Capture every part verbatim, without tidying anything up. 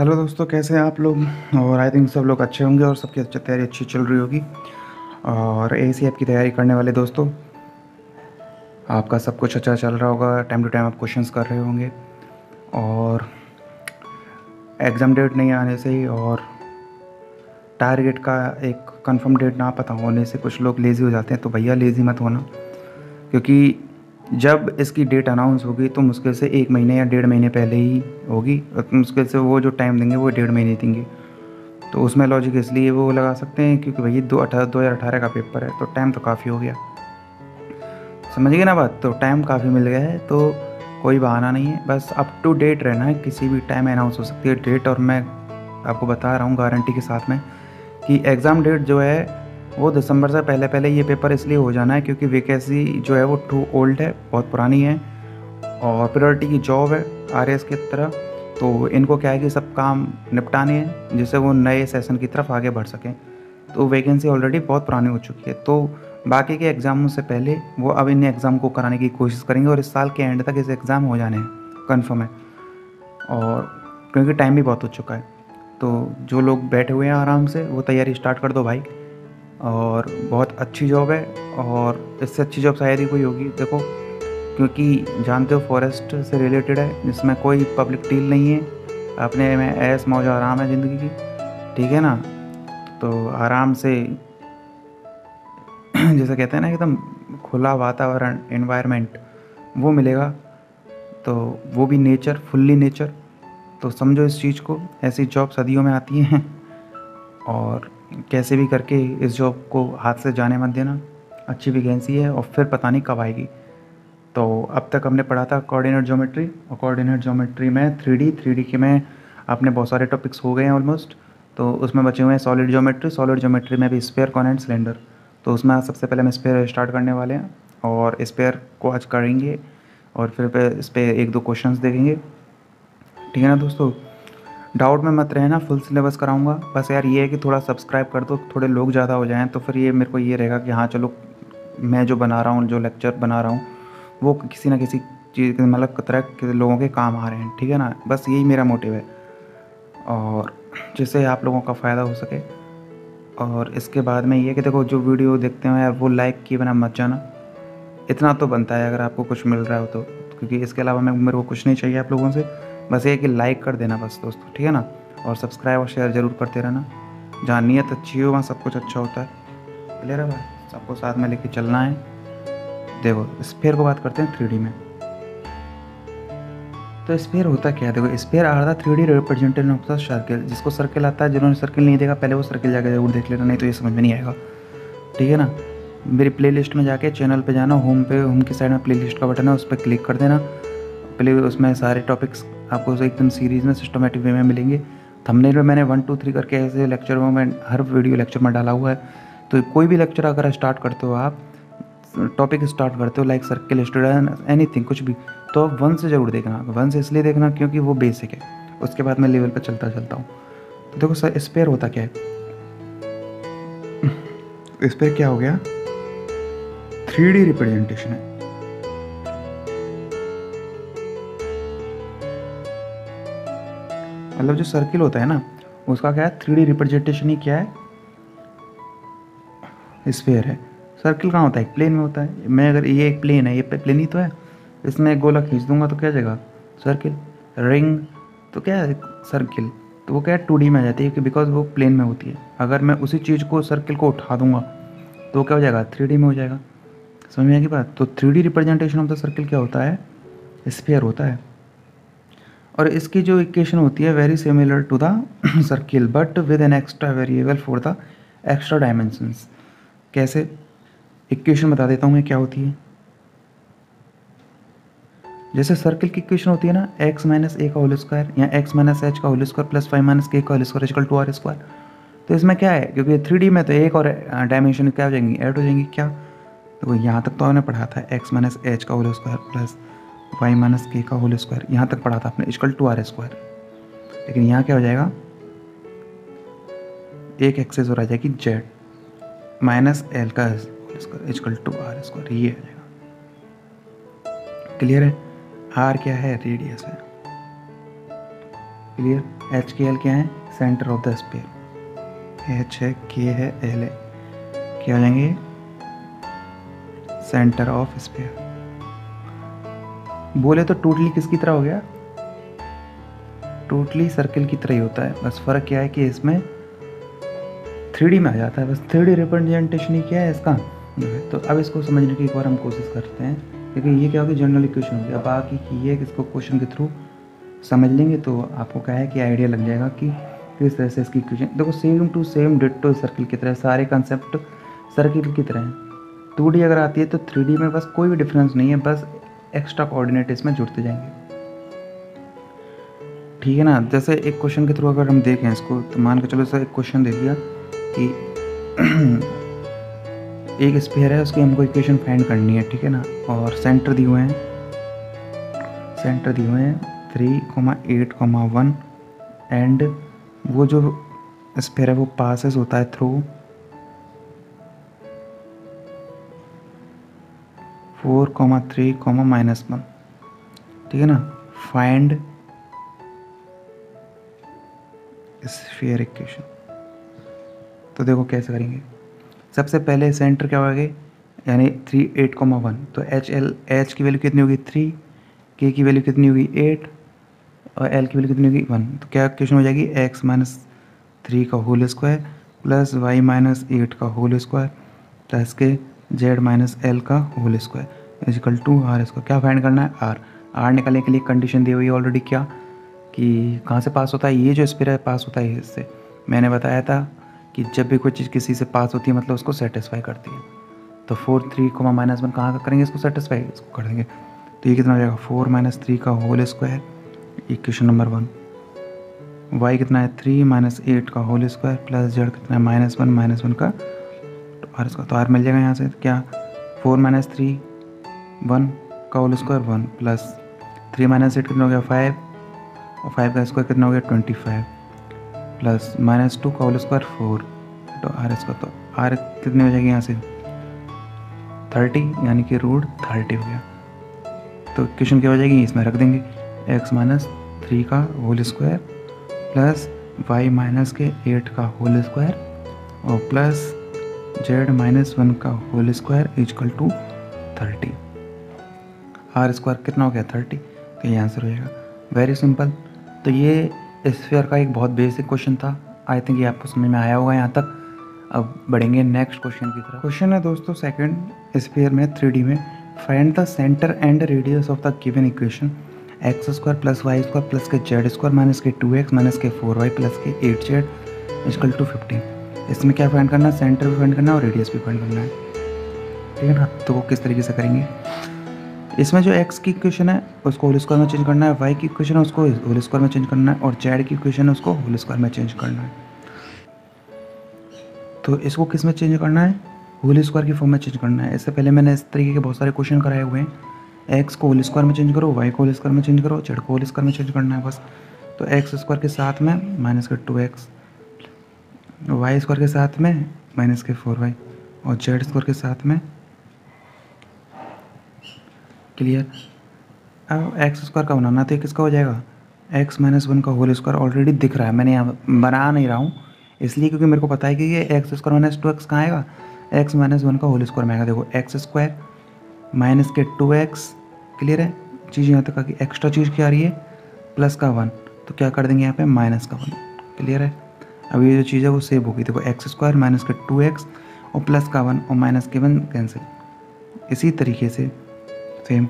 Hello दोस्तों, कैसे हैं आप लोग। और आई थिंक सब लोग अच्छे होंगे और सबकी अच्छी तैयारी अच्छी चल रही होगी। और एसीएफ की तैयारी करने वाले दोस्तों, आपका सब कुछ अच्छा चल रहा होगा। टाइम टू टाइम आप क्वेश्चंस कर रहे होंगे और एग्ज़ाम डेट नहीं आने से ही और टारगेट का एक कंफर्म डेट ना पता होने से कुछ लोग लेज़ी हो जाते हैं। तो भैया लेज़ी मत होना, क्योंकि जब इसकी डेट अनाउंस होगी तो मुश्किल से एक महीने या डेढ़ महीने पहले ही होगी। मुश्किल से वो जो टाइम देंगे वो डेढ़ महीने देंगे। तो उसमें लॉजिक इसलिए वो लगा सकते हैं क्योंकि भैया दो अठारह दो हज़ार अठारह का पेपर है, तो टाइम तो काफ़ी हो गया। समझ गए ना बात, तो टाइम काफ़ी मिल गया है, तो कोई बहाना नहीं है। बस अप टू डेट रहना है, किसी भी टाइम अनाउंस हो सकती है डेट। और मैं आपको बता रहा हूँ गारंटी के साथ में कि एग्ज़ाम डेट जो है वो दिसंबर से पहले पहले ये पेपर इसलिए हो जाना है क्योंकि वैकेंसी जो है वो टू ओल्ड है, बहुत पुरानी है और प्रायोरिटी की जॉब है आरएस की तरह। तो इनको क्या है कि सब काम निपटाने हैं जिससे वो नए सेशन की तरफ आगे बढ़ सकें। तो वैकेंसी ऑलरेडी बहुत पुरानी हो चुकी है, तो बाकी के एग्ज़ामों से पहले वो अब इन एग्ज़ाम को कराने की कोशिश करेंगे और इस साल के एंड तक इस एग्ज़ाम हो जाने हैं, कन्फर्म है। और क्योंकि टाइम भी बहुत हो चुका है, तो जो लोग बैठे हुए हैं आराम से वो तैयारी स्टार्ट कर दो भाई। और बहुत अच्छी जॉब है और इससे अच्छी जॉब शायद ही कोई होगी। देखो, क्योंकि जानते हो फॉरेस्ट से रिलेटेड है, जिसमें कोई पब्लिक डील नहीं है, अपने में ऐश मौज आराम है ज़िंदगी की, ठीक है ना। तो आराम से, जैसे कहते हैं ना, एकदम खुला वातावरण एनवायरनमेंट वो मिलेगा। तो वो भी नेचर, फुल्ली नेचर। तो समझो इस चीज़ को, ऐसी जॉब सदियों में आती हैं और कैसे भी करके इस जॉब को हाथ से जाने मत देना। अच्छी वैकेंसी है और फिर पता नहीं कब आएगी। तो अब तक हमने पढ़ा था कोऑर्डिनेट ज्योमेट्री, और कोऑर्डिनेट ज्योमेट्री में थ्री डी थ्री डी के में आपने बहुत सारे टॉपिक्स हो गए हैं ऑलमोस्ट। तो उसमें बचे हुए हैं सॉलिड ज्योमेट्री, सॉलिड ज्योमेट्री में भी स्फीयर, कोन एंड सिलेंडर। तो उसमें सबसे पहले हम स्फीयर स्टार्ट करने वाले हैं और स्फीयर को आज करेंगे और फिर इस पर एक दो क्वेश्चंस देखेंगे, ठीक है ना दोस्तों। डाउट में मत रहना, फुल सिलेबस कराऊंगा। बस यार ये है कि थोड़ा सब्सक्राइब कर दो, थोड़े लोग ज़्यादा हो जाएं तो फिर ये मेरे को ये रहेगा कि हाँ चलो, मैं जो बना रहा हूँ, जो लेक्चर बना रहा हूँ वो किसी ना किसी चीज़ मतलब तरह के लोगों के काम आ रहे हैं, ठीक है ना। बस यही मेरा मोटिव है और जिससे आप लोगों का फ़ायदा हो सके। और इसके बाद में ये कि देखो, जो वीडियो देखते हो यार वो लाइक किए बिना मत जाना, इतना तो बनता है अगर आपको कुछ मिल रहा हो तो, क्योंकि इसके अलावा मैं मेरे को कुछ नहीं चाहिए आप लोगों से। बस ये कि लाइक कर देना बस दोस्तों, ठीक है ना। और सब्सक्राइब और शेयर ज़रूर करते रहना। जहाँ नीयत अच्छी हो वहाँ सब कुछ अच्छा होता है, क्लियर है भाई। सबको साथ में लेके चलना है। देखो स्फीयर को बात करते हैं थ्री डी में, तो स्फीयर होता क्या है। देखो स्फीयर आ रहा था three D representation of the circle. जिसको सर्किल आता है, जिन्होंने सर्किल नहीं देखा पहले वो सर्किल जाकर जरूर देख लेना, नहीं तो ये समझ में नहीं आएगा, ठीक है ना। मेरी प्ले लिस्ट में जाके चैनल पे जाना, होम पे, होम की साइड में प्ले लिस्ट का बटन है, उस पर क्लिक कर देना। प्ले उसमें सारे टॉपिक्स आपको एकदम सीरीज़ में सिस्टमेटिक वे में मिलेंगे। थंबनेल में मैंने वन टू थ्री करके ऐसे लेक्चरों में हर वीडियो लेक्चर में डाला हुआ है। तो कोई भी लेक्चर अगर स्टार्ट करते हो, आप टॉपिक स्टार्ट करते हो लाइक सर्किल, स्टूडेंट, एनीथिंग, कुछ भी, तो आप वन से ज़रूर देखना। वन से इसलिए देखना क्योंकि वो बेसिक है, उसके बाद मैं लेवल पर चलता चलता हूँ। तो देखो सर स्फीयर होता क्या है। स्फीयर क्या हो गया, थ्री डी रिप्रेजेंटेशन है। मतलब जो सर्किल होता है ना उसका क्या है, थ्री डी रिप्रेजेंटेशन ही क्या है, स्फीयर है। सर्किल कहाँ होता है, प्लेन में होता है। मैं अगर ये एक प्लेन है, ये प्लेन ही तो है, इसमें एक गोला खींच दूंगा तो क्या जाएगा, सर्किल। रिंग तो क्या है, सर्किल। तो वो क्या है, टू डी में आ जाती है क्योंकि बिकॉज वो प्लेन में होती है। अगर मैं उसी चीज़ को, सर्किल को उठा दूंगा तो क्या हो जाएगा, थ्री डी में हो जाएगा। समझ में आएगी बात। तो three D representation of the circle क्या होता है, स्फीयर होता है। और इसकी जो इक्वेशन होती है very similar to the circle but with an extra variable for the extra dimensions. कैसे, इक्वेशन बता देता हूँ मैं क्या होती है। जैसे सर्किल की इक्वेशन होती है ना, एक्स माइनस ए का होल स्क्वायर या एक्स माइनस एच का whole square plus five minus के का whole square equal to are square. तो इसमें क्या है, क्योंकि थ्री डी में तो एक और डायमेंशन क्या हो जाएंगी, ऐड हो जाएंगी क्या। तो यहाँ तक तो हमने पढ़ा था एक्स माइनस एच का whole square plus Y minus के का होल स्क्वायर, यहाँ तक पढ़ा था आपने, इक्वल टू आर स्क्वायर। लेकिन यहाँ क्या हो जाएगा, एक एक्सेस हो जाएगी जेड माइनस एल का whole square equal to are square, ये आ जाएगा। क्लियर है। आर क्या है, रेडियस है, क्लियर। एच के एल क्या है, centre of the sphere. H है, के है, एल है, क्या हो जाएंगे सेंटर ऑफ स्फीयर। बोले तो टोटली किसकी तरह हो गया, टोटली सर्कल की तरह ही होता है, बस फर्क क्या है कि इसमें थ्री डी में आ जाता है, बस थ्री डी रिप्रेजेंटेशन ही क्या है इसका। तो अब इसको समझने की एक बार हम कोशिश करते हैं, लेकिन ये क्या होगी जनरल इक्वेशन होगी। अब बाकी की ये इसको क्वेश्चन के थ्रू समझ लेंगे तो आपको क्या है कि आइडिया लग जाएगा कि किस तरह से इसकी इक्वेशन। देखो same to same ditto circle की तरह, सारे कंसेप्ट सर्किल की तरह हैं। टू डी अगर आती है तो थ्री डी में बस कोई भी डिफरेंस नहीं है, बस एक्स्ट्रा कोऑर्डिनेट इसमें जुड़ते जाएंगे, ठीक है ना। जैसे एक क्वेश्चन के थ्रू अगर हम देखें इसको, तो मान के चलो सर एक क्वेश्चन दे दिया कि एक स्फीयर है, उसकी हमको इक्वेशन फाइंड करनी है, ठीक है ना, और सेंटर दिए हुए हैं, सेंटर दिए हुए हैं three comma eight comma one, and वो जो स्फीयर है वो पासेस होता है through four comma three comma minus one, ठीक है ना। फाइंड स्फीयर इक्वेशन, तो देखो कैसे करेंगे। सबसे पहले सेंटर क्या होगा, यानी थ्री एट कोमा वन, तो एच एल एच की वैल्यू कितनी होगी थ्री, के की वैल्यू कितनी होगी एट, और एल की वैल्यू कितनी होगी वन। तो क्या इक्वेशन हो जाएगी, एक्स माइनस थ्री का whole square plus Y minus eight का होल स्क्वायर प्लस के जेड माइनस एल का whole square equal to are square. क्या फाइंड करना है, आर। आर निकालने के लिए कंडीशन दी हुई है ऑलरेडी, क्या कि कहाँ से पास होता है, ये जो स्फीयर है पास होता है इससे। मैंने बताया था कि जब भी कोई चीज़ किसी से पास होती है मतलब उसको सेटिस्फाई करती है। तो four three comma minus one कहाँ का करेंगे, इसको सेटिस्फाई इसको कर देंगे, तो ये कितना हो जाएगा फोर माइनस थ्री का whole square, equation number one. Y कितना है थ्री माइनस एट का होल स्क्वायर प्लस जेड कितना है माइनस वन माइनस वन का तो आर स्क्वायर। तो आर मिल जाएगा यहाँ से, तो क्या फोर माइनस थ्री वन का whole square one plus three minus eight कितना हो गया फाइव, और फाइव का स्क्वायर कितना हो गया twenty five plus minus two का होल स्क्वायर फोर तो आर स्क्वायर। तो आर कितनी हो जाएगी यहाँ से थर्टी, यानी कि रूट थर्टी हो गया। तो इक्वेशन क्या हो जाएगी, इसमें रख देंगे एक्स माइनस थ्री का whole square plus Y minus के एट का होल स्क्वायर और प्लस जेड माइनस वन का whole square is equal to thirty. R square कितना हो गया थर्टी, तो ये आंसर हो जाएगा। Very simple. तो ये स्फीयर का एक बहुत बेसिक क्वेश्चन था, आई थिंक ये आपको समझ में आया होगा यहाँ तक। अब बढ़ेंगे नेक्स्ट क्वेश्चन की तरफ। क्वेश्चन है दोस्तों सेकंड, स्फीयर में थ्री डी में find the centre and radius of the given equation x square plus Y square plus के जेड स्क्वायर माइनस के टू एक्स माइनस के फोर वाई प्लस के eight z equal to fifteen. इसमें क्या find करना है, centre भी find करना है और रेडियस भी फाइंड करना है, ठीक है ना। तो वो किस तरीके से करेंगे, इसमें जो एक्स की इक्वेशन है उसको होल स्क्वायर में चेंज करना है, वाई की इक्वेशन है उसको होल स्क्वायर में चेंज करना है, और जेड की इक्वेशन है उसको होल स्क्वायर में चेंज करना है। तो इसको किस में चेंज करना है, होल स्क्वायर की फॉर्म में चेंज करना है। इससे पहले मैंने इस तरीके के बहुत सारे क्वेश्चन कराए हुए हैं, एक्स को होल स्क्वायर में चेंज करो, वाई को होल स्क्वायर में चेंज करो, जेड को होल स्क्वायर में चेंज करना है बस। तो एक्स स्क्वायर के साथ में माइनस के टू एक्स, वाई स्क्वायर के साथ में माइनस के फोर वाई, और जेड स्क्वायर के साथ में, क्लियर। अब एक्स स्क्वायर का बनाना तो किसका हो जाएगा, एक्स माइनस वन का होल स्क्वायर। ऑलरेडी दिख रहा है, मैंने यहाँ बना नहीं रहा हूँ इसलिए क्योंकि मेरे को पता है कि ये x square minus two x कहाँ आएगा, एक्स माइनस वन का होल स्क्वायर में आएगा। देखो एक्स स्क्वायर माइनस के टू एक्स, क्लियर है चीज़ यहाँ तक आ गई, एक्स्ट्रा चीज़ क्या आ रही है प्लस का वन, तो क्या कर देंगे यहाँ पे माइनस का वन, क्लियर है। अब ये जो चीज़ है वो सेव होगी, देखो एक्स स्क्वायर माइनस के टू एक्स और प्लस का वन और माइनस के वन कैंसिल। इसी तरीके से सेम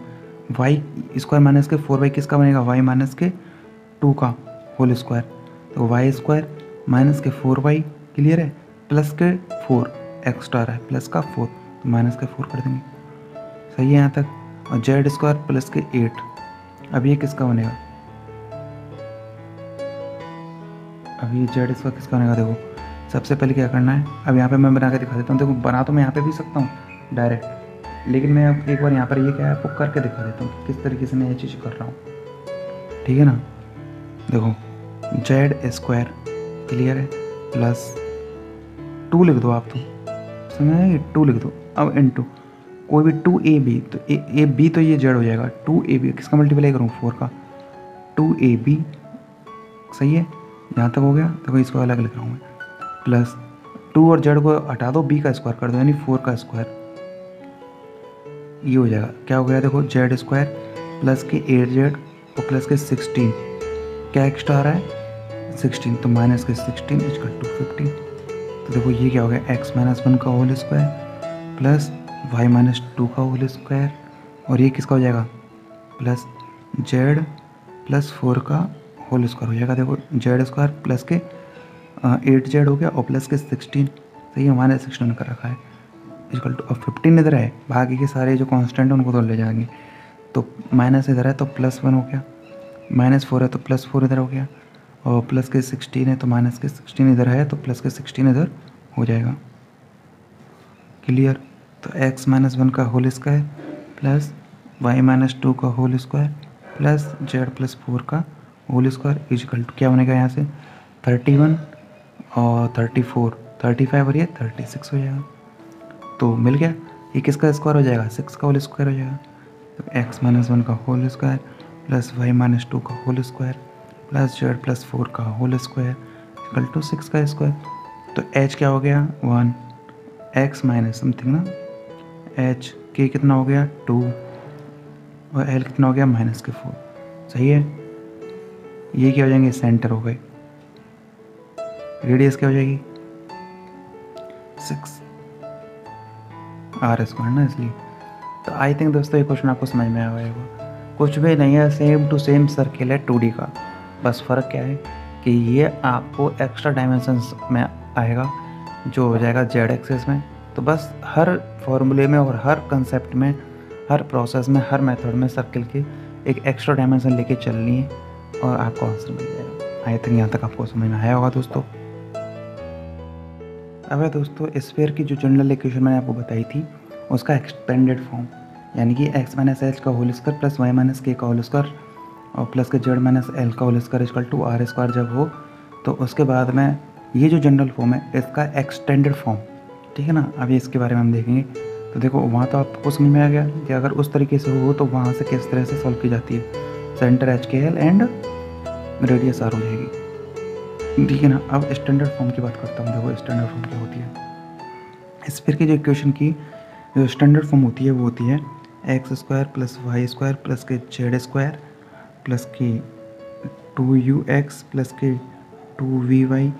वाई स्क्वायर माइनस के फोर वाई किसका बनेगा, वाई माइनस के टू का होल स्क्वायर, तो वाई स्क्वायर माइनस के फोर वाई, क्लियर है, प्लस के फोर एक्स्ट्रा है प्लस का फोर तो माइनस के फोर कर देंगे, सही है यहाँ तक। और जेड स्क्वायर प्लस के एट, अब ये किसका बनेगा, अब ये जेड स्क्वायर किसका बनेगा। देखो सबसे पहले क्या करना है, अब यहाँ पे मैं बना के दिखा देता हूँ। देखो बना तो मैं यहाँ पे भी सकता हूँ डायरेक्ट, लेकिन मैं अब एक बार यहाँ पर ये क्या है आपको करके दिखा देता हूँ किस तरीके से मैं ये चीज़ कर रहा हूँ, ठीक है ना। देखो जेड स्क्वायर, क्लियर है, प्लस टू लिख दो आप, तो समझ आए टू लिख दो। अब इनटू कोई भी टू ए बी, तो ए ए बी तो ये जेड हो जाएगा, टू ए बी किसका मल्टीप्लाई करूँ फोर का, टू ए बी, सही है। यहाँ तक हो गया। देखो इसको अलग लिख रहा हूँ मैं, प्लस टू और जेड को हटा दो, बी का स्क्वायर कर दो, यानी फोर का स्क्वायर, ये हो जाएगा। क्या हो गया देखो, जेड स्क्वायर प्लस के एट जेड और प्लस के सिक्सटीन, क्या एक्स्ट्रा आ रहा है सिक्सटीन, तो माइनस के सिक्सटीन इसका टू फिफ्टीन। तो देखो ये क्या हो गया, एक्स माइनस वन का whole square plus Y minus two का होल स्क्वायर, और ये किसका हो जाएगा प्लस जेड प्लस फोर का होल स्क्वायर हो जाएगा। देखो जेड स्क्वायर प्लस के एट जेड हो गया और प्लस के सिक्सटीन, तो ये हमारे सिक्सटीन का रखा है इक्वल टू, अब फिफ्टीन इधर है, बाकी के सारे जो कांस्टेंट हैं उनको तो ले जाएंगे, तो माइनस इधर है तो प्लस वन हो गया, माइनस फोर है तो प्लस फोर इधर हो गया, और प्लस के सिक्सटीन है तो माइनस के सिक्सटीन इधर है तो प्लस के सिक्सटीन इधर हो जाएगा। क्लियर। तो एक्स माइनस वन का whole square plus Y minus two का whole square plus Z plus four का होल स्क्वायर इजिकल टू, क्या बनेगा यहाँ से थर्टी वन और थर्टी फोर, थर्टी फाइव और ये थर्टी सिक्स हो जाएगा। तो मिल गया, ये किसका स्क्वायर हो जाएगा सिक्स का होल स्क्वायर हो जाएगा। तो एक्स माइनस वन का whole square plus Y minus two का whole square plus Z plus four का whole square equal to six का स्क्वायर। तो एच क्या हो गया वन, एक्स माइनस समथिंग ना, एच के कितना हो गया टू, और एल कितना हो गया माइनस के फोर। सही है, ये क्या हो जाएंगे सेंटर हो गए, रेडियस क्या हो जाएगी सिक्स आर स्क्वायर ना, इसलिए। तो आई थिंक दोस्तों ये क्वेश्चन आपको समझ में आया होगा। कुछ भी नहीं है, सेम टू सेम सर्किल है टू डी का, बस फर्क क्या है कि ये आपको एक्स्ट्रा डायमेंशंस में आएगा जो हो जाएगा जेड एक्सेस में। तो बस हर फॉर्मूले में और हर कंसेप्ट में, हर प्रोसेस में, हर मेथड में सर्किल की एक एक्स्ट्रा डायमेंशन लेके चलनी है और आपको आंसर मिल जाएगा। आई थिंक यहाँ तक आपको समझ में आया होगा दोस्तों। अब है दोस्तों स्फीयर की जो जनरल इक्वेशन मैंने आपको बताई थी उसका एक्सपेंडेड फॉर्म, यानी कि एक्स माइनस एच का whole square plus Y minus के का होल स्क्वायर और प्लस के जेड माइनस एल का whole square equal to are square जब हो, तो उसके बाद में ये जो जनरल फॉर्म है इसका एक्सटेंडेड फॉर्म, ठीक है ना। अभी इसके बारे में हम देखेंगे। तो देखो वहाँ तो आपको समझ में आ गया कि अगर उस तरीके से हो तो वहाँ से किस तरह से सॉल्व की जाती है, सेंटर एच के एल एंड रेडियस आर हो जाएगी, ठीक है ना। अब स्टैंडर्ड फॉर्म की बात करता हूँ। देखो स्टैंडर्ड फॉर्म क्या होती है, स्फीयर की जो इक्वेशन की जो स्टैंडर्ड फॉर्म होती है वो होती है x square plus Y square plus के जेड स्क्वायर प्लस के टू यू एक्स प्लस के टू वी वाई,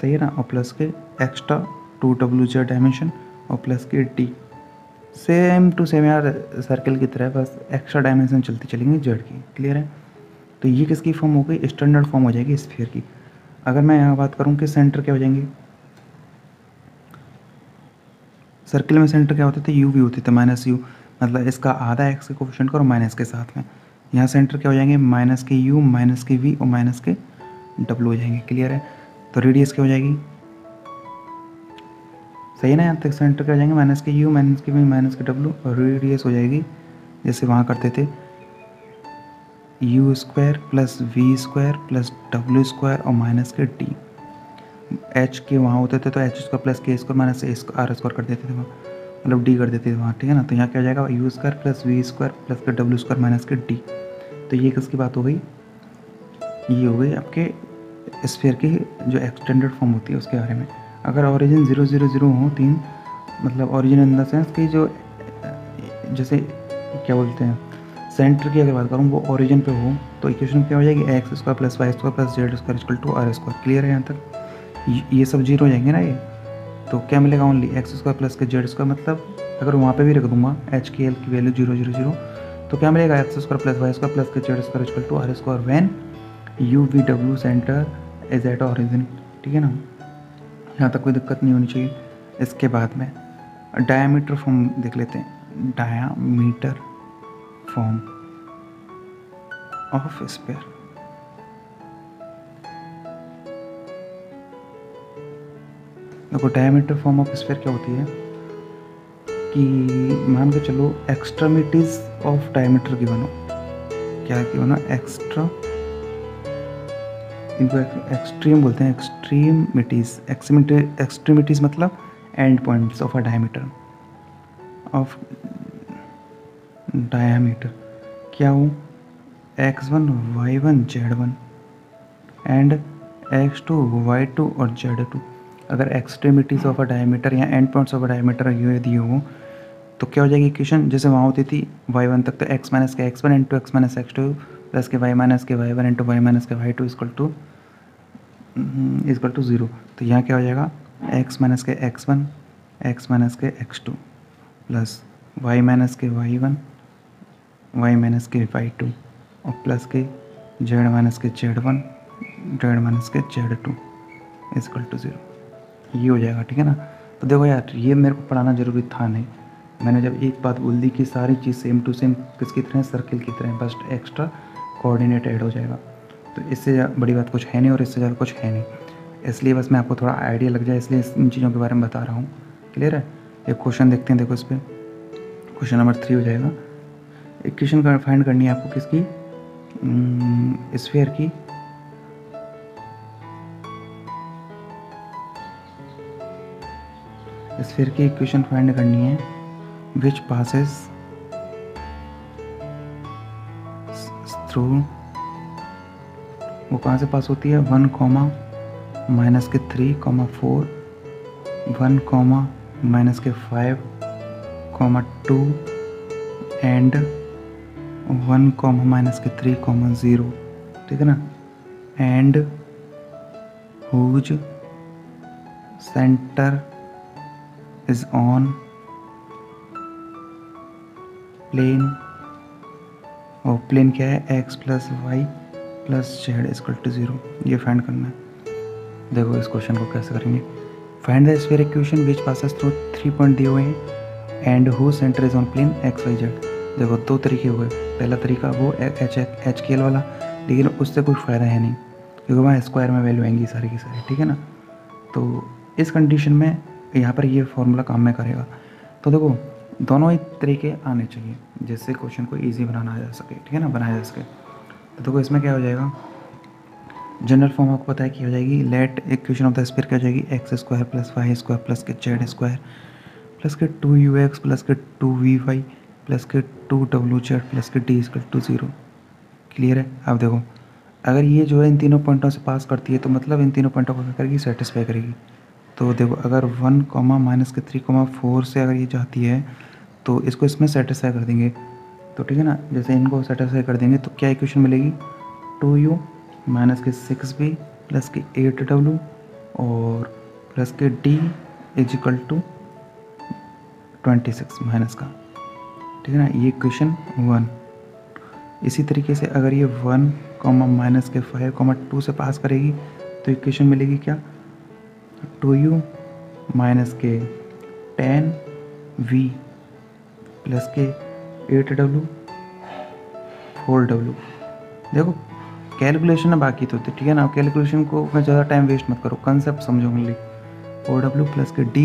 सही है ना, और प्लस के एक्स्ट्रा टू डब्ल्यू जेड डायमेंशन और प्लस के डी। सेम टू सेम यार सर्कल की तरह, बस एक्स्ट्रा डायमेंशन चलती चलेंगे जेड की। क्लियर है। तो ये किसकी फॉर्म हो गई, स्टैंडर्ड फॉर्म हो जाएगी स्फीयर की। अगर मैं यहाँ बात करूँ कि सेंटर क्या हो जाएंगे, सर्कल में सेंटर क्या होते थे, यू भी होते थे माइनस यू, मतलब इसका आधा एक्स के कोफिशिएंट का और माइनस के साथ में। यहाँ सेंटर क्या हो जाएंगे माइनस के यू, माइनस के वी और माइनस के डब्ल्यू हो जाएंगे। क्लियर है। तो रेडियस क्या हो जाएगी, सही है ना, यहाँ तक सेंटर क्या हो जाएंगे माइनस के यू, माइनस के वी, माइनस के डब्ल्यू, और रेडियस हो जाएगी जैसे वहाँ करते थे you square plus we square plus W square और माइनस के डी। एच के वहाँ होते थे तो एच स्क्वायर प्लस के square minus a are square कर देते थे वहाँ, मतलब डी कर देते थे वहाँ, ठीक है ना। तो यहाँ क्या हो जाएगा you square plus we square plus के डब्ल्यू स्क्वायर माइनस के डी। तो ये किसकी बात हो गई, ये हो गई आपके स्फीयर की जो एक्सटेंडेड फॉर्म होती है उसके बारे में। अगर ओरिजिन जीरो जीरो जीरो हो तीन, मतलब ओरिजिन इन द सेंस कि जो जैसे क्या बोलते हैं सेंटर की अगर बात करूँ वो ओरिजिन पे हो, तो इक्वेशन क्या हो जाएगी x square plus Y square plus Z square equal to are square. Clear है। यहाँ तक ये सब जीरो हो जाएंगे ना, ये तो क्या मिलेगा ओनली एक्स स्क्वायर प्लस के जेड स्क्वायर, मतलब अगर वहाँ पे भी रख दूंगा एच के एल की वैल्यू जीरो जीरो जीरो तो क्या मिलेगा x square plus Y square plus के Z square equal to are square when you V W centre is at origin, ठीक है ना। यहाँ तक कोई दिक्कत नहीं होनी चाहिए। इसके बाद में डायामीटर फॉर्म देख लेते हैं, डायामीटर फॉर्म ऑफ स्फीयर। देखो डायामीटर फॉर्म ऑफ स्फीयर क्या होती है कि मान के चलो एक्सट्रीमिटीज ऑफ डायामीटर की बनो, क्या की बनो एक्स्ट्रा, इनको एक्सट्रीम बोलते हैं, एक्सट्रीमिटीज, एक्सट्रीमिटीज मतलब end points of a diameter of diameter. क्या हो x one y one z one and x two, y two और जेड टू। अगर एक्सट्रीमिटीज़ ऑफ अ डायमीटर या end points of a diameter ये दिए हो तो क्या हो जाएगी इक्वेशन, जैसे वहाँ होती थी वाई वन तक तो एक्स माइनस के x one into x minus x two plus के वाई माइनस के y one into y minus के y two equal to equal to zero. तो यहाँ क्या हो जाएगा, एक्स माइनस के एक्स वन एक्स माइनस के x two plus Y minus के वाई वन वाई माइनस के वाई टू और प्लस के जेड माइनस के जेड वन जेड माइनस के Z to equal to zero. ये हो जाएगा, ठीक है ना। तो देखो यार, ये मेरे को पढ़ाना ज़रूरी था नहीं। मैंने जब एक बात बोल दी कि सारी चीज़ सेम टू सेम किसकी तरह है, सर्किल की तरह, बस एक्स्ट्रा कोऑर्डिनेट ऐड हो जाएगा। तो इससे बड़ी बात कुछ है नहीं और इससे ज़्यादा कुछ है नहीं, इसलिए बस मैं आपको थोड़ा आइडिया लग जाए इसलिए इन चीज़ों के बारे में बता रहा हूँ। क्लियर है। एक क्वेश्चन देखते हैं, देखो इस पर क्वेश्चन नंबर थ्री हो जाएगा। इक्वेशन का फाइंड करनी है आपको किसकी, स्फीयर की स्फीयर की इक्वेशन फाइंड करनी है which passes through, वो कहाँ से पास होती है, वन कॉमा माइनस के three comma four one comma minus के five comma two and one comma minus के थ्री कॉमा ज़ीरो, ठीक है ना। And whose center is on plane, और प्लेन क्या है, x plus Y plus z equal to zero. ये find करना है। देखो इस क्वेश्चन को कैसे करेंगे, find the sphere equation which passes through three point दिए हुए हैं and who centre is on plane x Y Z. देखो दो तरीके हुए, पहला तरीका वो एच एच के एल वाला, लेकिन उससे कोई फ़ायदा है नहीं क्योंकि वहाँ स्क्वायर में वैल्यू आएंगी सारी की सारी, ठीक है ना। तो इस कंडीशन में यहाँ पर ये फॉर्मूला काम में करेगा। तो देखो दोनों ही तरीके आने चाहिए जिससे क्वेश्चन को इजी बनाना जा सके, ठीक है ना, बनाया जा सके। तो देखो इसमें क्या हो जाएगा, जनरल फॉर्म आपको पता है कि हो जाएगी let equation of the sphere क्या हो जाएगी, x square plus Y square plus के जेड स्क्वायर प्लस के टू यू एक्स प्लस के टू वी वाई प्लस के टू डब्ल्यू जेड प्लस के d equal to zero. Clear है। अब देखो अगर ये जो है इन तीनों पॉइंटों से पास करती है तो मतलब इन तीनों पॉइंटों को क्या करेगी, सेटिस्फाई करेगी। तो देखो अगर वन कॉमा माइनस के थ्री कॉमा फोर से अगर ये जाती है तो इसको इसमें सेटिस्फाई कर देंगे, तो ठीक है ना। जैसे इनको सेटिस्फाई कर देंगे तो क्या इक्वेशन मिलेगी, टू यू माइनस के सिक्स बी प्लस के एट डब्लू और प्लस के d is equal to twenty six minus का, ठीक है ना। ये इक्वेशन वन। इसी तरीके से अगर ये वन कॉमा माइनस के फाइव कॉमा टू से पास करेगी तो इक्वेशन मिलेगी क्या, two you minus K ten V plus के एट डब्लू फोर डब्लू। देखो कैलकुलेशन है बाकी तो, ठीक है ना। कैलकुलेशन को मैं ज़्यादा टाइम वेस्ट मत करो, कंसेप्ट समझो मेरे लिए। फोर डब्लू प्लस के d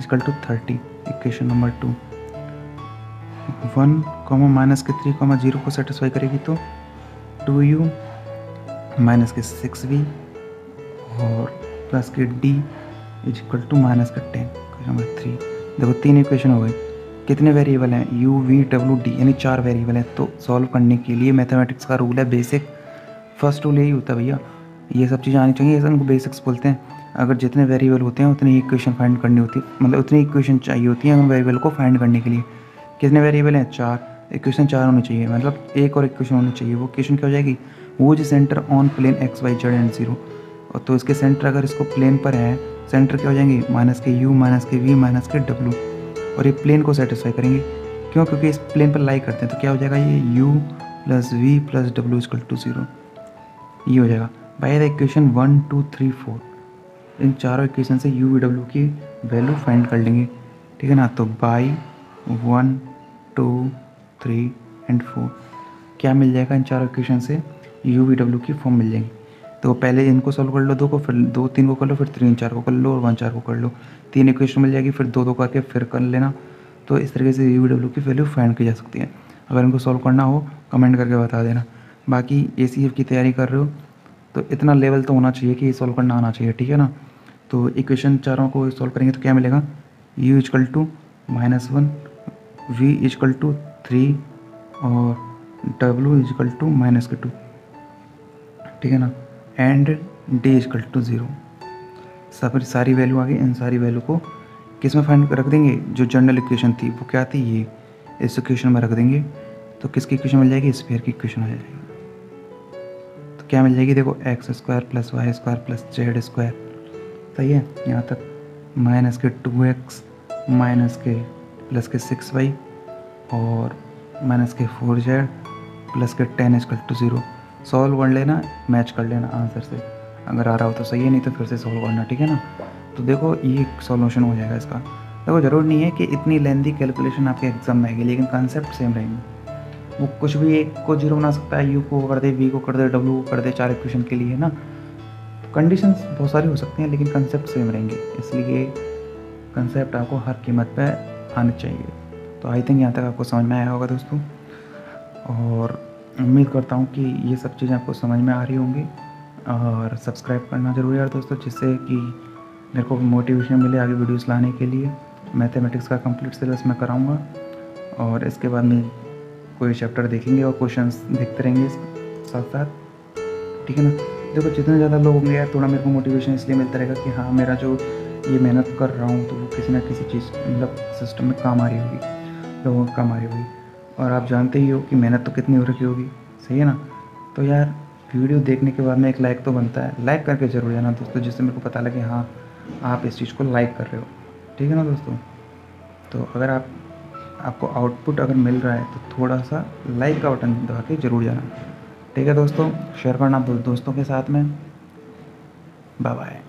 equal to thirty, equation number two. One comma minus के थ्री कॉमा जीरो को सेटिस्फाई करेगी तो टू यू माइनस के सिक्स वी और प्लस के d is equal to minus का टेन, नंबर थ्री। देखो तीन इक्वेशन हो गए, कितने वेरिएबल हैं, यू वी डब्ल्यू डी, यानी चार वेरिएबल हैं। तो सॉल्व करने के लिए मैथमेटिक्स का रूल है बेसिक, फर्स्ट रूल यही होता है भैया, ये सब चीज़ें आनी चाहिए, इनको बेसिक्स बोलते हैं। अगर जितने वेरिएबल होते हैं उतनी इक्वेशन फाइंड करनी होती है, मतलब उतनी इक्वेशन चाहिए होती है उन वेरिएबल को फाइंड करने के लिए। कितने वेरिएबल हैं, चार, इक्वेशन चार होनी चाहिए, मतलब एक और इक्वेशन होनी चाहिए। वो इक्वेशन क्या हो जाएगी, वो जो centre on plane x Y Z and zero. तो इसके सेंटर अगर इसको प्लेन पर है, सेंटर क्या हो जाएंगे, माइनस के u माइनस के v माइनस के w, और ये प्लेन को सेटिस्फाई करेंगे। क्यों, क्योंकि इस प्लेन पर लाई करते हैं। तो क्या हो जाएगा, ये u प्लस वी प्लस डब्ल्यू इजकल टू ज़ीरो, ये हो जाएगा by the equation one two three four. इन चारों इक्वेशन से u वी डब्ल्यू की वैल्यू फाइंड कर लेंगे, ठीक है ना। तो by one two three and four क्या मिल जाएगा, इन चारों इक्वेशन से u वी डब्ल्यू की फॉर्म मिल जाएगी। तो पहले इनको सॉल्व कर लो दो को, फिर दो तीन को कर लो, फिर तीन चार को कर लो और वन चार को कर लो, तीन इक्वेशन मिल जाएगी, फिर दो दो करके फिर कर लेना। तो इस तरीके से यू वी डब्ल्यू की वैल्यू फाइंड की जा सकती है। अगर इनको सॉल्व करना हो कमेंट करके बता देना। बाकी ए सी एफ की तैयारी कर रहे हो तो इतना लेवल तो होना चाहिए कि ये सॉल्व करना आना चाहिए, ठीक है ना। तो इक्वेशन चारों को सॉल्व करेंगे तो क्या मिलेगा, u equal to minus one, v equal to three और डब्लू इजकल टू माइनस के टू, ठीक है ना। And d equal to zero. फिर सारी वैल्यू आ गई, इन सारी वैल्यू को किस में फाइंड रख देंगे, जो जनरल इक्वेशन थी वो क्या थी, ये इस इक्वेशन में रख देंगे। तो किसकी इक्वेशन मिल जाएगी, स्फीयर की इक्वेशन आ जाएगी। तो क्या मिल जाएगी, देखो x square plus Y square plus Z square, सही है, यहाँ तक माइनस के टू एक्स माइनस के प्लस के सिक्स वाई और माइनस के फोर जेड प्लस के ten equal to zero. Solve कर लेना, मैच कर लेना आंसर से, अगर आ रहा हो तो सही है, नहीं तो फिर से सॉल्व करना, ठीक है ना। तो देखो ये सॉल्यूशन हो जाएगा इसका। देखो ज़रूर नहीं है कि इतनी लेंथी कैलकुलेशन आपके एग्जाम में आएगी, लेकिन कॉन्सेप्ट सेम रहेंगे। वो कुछ भी एक को जीरो बना सकता है, यू को कर दे, वी को कर दे, डब्ल्यू को कर दे, चार इक्वेशन के लिए ना। कंडीशंस बहुत सारी हो सकती हैं लेकिन कंसेप्ट सेम रहेंगे, इसलिए कंसेप्ट आपको हर कीमत पे आना चाहिए। तो आई थिंक यहाँ तक आपको समझ में आया होगा दोस्तों, और उम्मीद करता हूँ कि ये सब चीज़ें आपको समझ में आ रही होंगी। और सब्सक्राइब करना जरूर यार दोस्तों, जिससे कि मेरे को मोटिवेशन मिले आगे वीडियोस लाने के लिए। मैथमेटिक्स का कंप्लीट सिलेबस मैं कराऊँगा और इसके बाद में कोई चैप्टर देखेंगे और क्वेश्चंस देखते रहेंगे साथ साथ, ठीक है ना। देखो जितने ज़्यादा लोग होंगे यार, थोड़ा मेरे को मोटिवेशन इसलिए मिलता रहेगा कि हाँ मेरा जो ये मेहनत कर रहा हूँ तो वो किसी ना किसी चीज़ मतलब सिस्टम में काम आ रही होगी, लोगों को काम आ रही होगी। और आप जानते ही हो कि मेहनत तो कितनी हो रखी होगी, सही है ना। तो यार वीडियो देखने के बाद में एक लाइक तो बनता है, लाइक करके जरूर जाना दोस्तों, जिससे मेरे को पता लगे हाँ आप इस चीज़ को लाइक कर रहे हो, ठीक है ना दोस्तों। तो अगर आप आपको आउटपुट अगर मिल रहा है तो थोड़ा सा लाइक का बटन दबा के जरूर जाना, ठीक है दोस्तों। शेयर करना दोस्तों के साथ में। Bye bye.